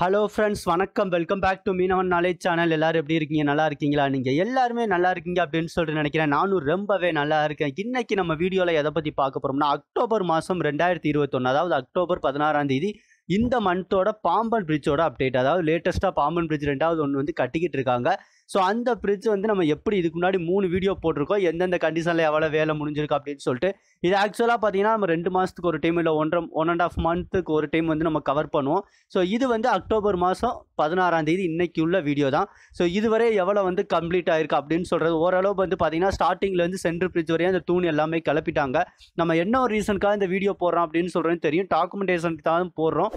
Hello friends, வணக்கம். Welcome back to Meenavan knowledge channel. எல்லோரும் எப்படி இருக்கீங்க? நல்லா இருக்கீங்களா? நீங்கள் எல்லாருமே நல்லா இருக்கீங்க அப்படின்னு சொல்லிட்டு நினைக்கிறேன். நானும் ரொம்பவே நல்லா இருக்கேன். இன்றைக்கி நம்ம வீடியோவில் எதை பற்றி பார்க்க போகிறோம்னா, அக்டோபர் மாதம் 2021, அதாவது அக்டோபர் 16ஆம் தேதி இந்த மந்தோட பாம்பன் பிரிட்ஜோட அப்டேட், அதாவது லேட்டஸ்ட்டாக பாம்பன் பிரிட்ஜ் 2வது ஒன்று வந்து கட்டிக்கிட்டு இருக்காங்க. ஸோ அந்த பிரிட்ஜ் வந்து நம்ம எப்படி இதுக்கு முன்னாடி 3 வீடியோ போட்டிருக்கோம், எந்தெந்த கண்டிஷனில் எவ்வளோ வேலை முடிஞ்சிருக்கு அப்படின்னு சொல்லிட்டு. இது ஆக்சுவலாக பார்த்தீங்கன்னா நம்ம 2 மாதத்துக்கு ஒரு டைம், இல்லை 1.5 மந்த்துக்கு ஒரு டைம் வந்து நம்ம கவர் பண்ணுவோம். ஸோ இது வந்து அக்டோபர் மாதம் 16ஆம் தேதி இன்றைக்கி உள்ள வீடியோ தான். ஸோ இதுவரை எவ்வளோ வந்து கம்ப்ளீட் ஆகிருக்கு அப்படின்னு சொல்கிறது, ஓரளவு வந்து பார்த்தீங்கன்னா ஸ்டார்டிங்லேருந்து சென்ட்ரல் பிரிட்ஜ் வரையும் அந்த தூண் எல்லாமே கிளப்பிட்டாங்க. நம்ம என்ன ஒரு ரீசனுக்காக இந்த வீடியோ போடுறோம் அப்படின்னு சொல்கிறேன்னு தெரியும், டாக்குமெண்டேஷனுக்கு தான் போடுறோம்.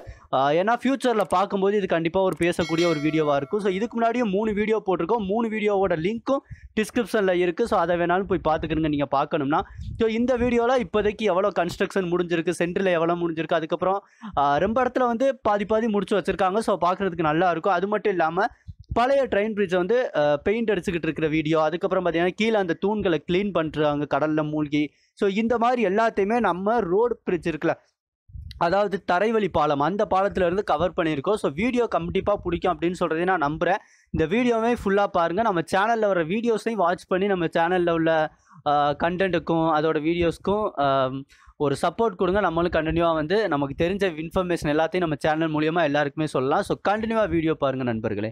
ஏன்னா ஃபியூச்சரில் பார்க்கும்போது இது கண்டிப்பாக ஒரு பேசக்கூடிய ஒரு வீடியோவாக இருக்கும். ஸோ இதுக்கு முன்னாடியும் 3 வீடியோ போட்டிருக்கோம். 3 வீடியோவோட லிங்க்கும் டிஸ்கிரிப்ஷனில் இருக்குது. ஸோ அதை வேணாலும் போய் பார்த்துக்கிறங்க நீங்கள் பார்க்கணும்னா. ஸோ இந்த வீடியோவில் இப்போதைக்கு எவ்வளோ கன்ஸ்ட்ரக்ஷன் முடிஞ்சிருக்கு, சென்டரில் எவ்வளோ முடிஞ்சிருக்கு, அதுக்கப்புறம் ரொம்ப இடத்துல வந்து பாதி முடிச்சு வச்சுருக்காங்க. ஸோ பார்க்குறதுக்கு நல்லாயிருக்கும். அது மட்டும் இல்லாமல் பழைய ட்ரெயின் பிரிட்ஜை வந்து பெயிண்ட் அடிச்சுக்கிட்டு இருக்கிற வீடியோ, அதுக்கப்புறம் பார்த்தீங்கன்னா கீழே அந்த தூண்களை க்ளீன் பண்ணுறாங்க கடலில் மூழ்கி. ஸோ இந்த மாதிரி எல்லாத்தையுமே நம்ம ரோடு பிரிட்ஜ் இருக்குல்ல, அதாவது தரைவழி பாலம், அந்த பாலத்திலேருந்து கவர் பண்ணியிருக்கோம். ஸோ வீடியோ கண்டிப்பாக பிடிக்கும் அப்படின்னு சொல்கிறதே நான் நம்புகிறேன். இந்த வீடியோவே ஃபுல்லாக பாருங்கள். நம்ம சேனலில் வர வீடியோஸையும் வாட்ச் பண்ணி நம்ம சேனலில் உள்ள கண்டென்ட்டுக்கும் அதோட வீடியோஸ்க்கும் ஒரு சப்போர்ட் கொடுங்க. நம்மளும் கண்டினியூவாக வந்து நமக்கு தெரிஞ்ச இன்ஃபர்மேஷன் எல்லாத்தையும் நம்ம சேனல் மூலியமாக எல்லாருக்குமே சொல்லலாம். ஸோ கண்டினியூவாக வீடியோ பாருங்கள் நண்பர்களே.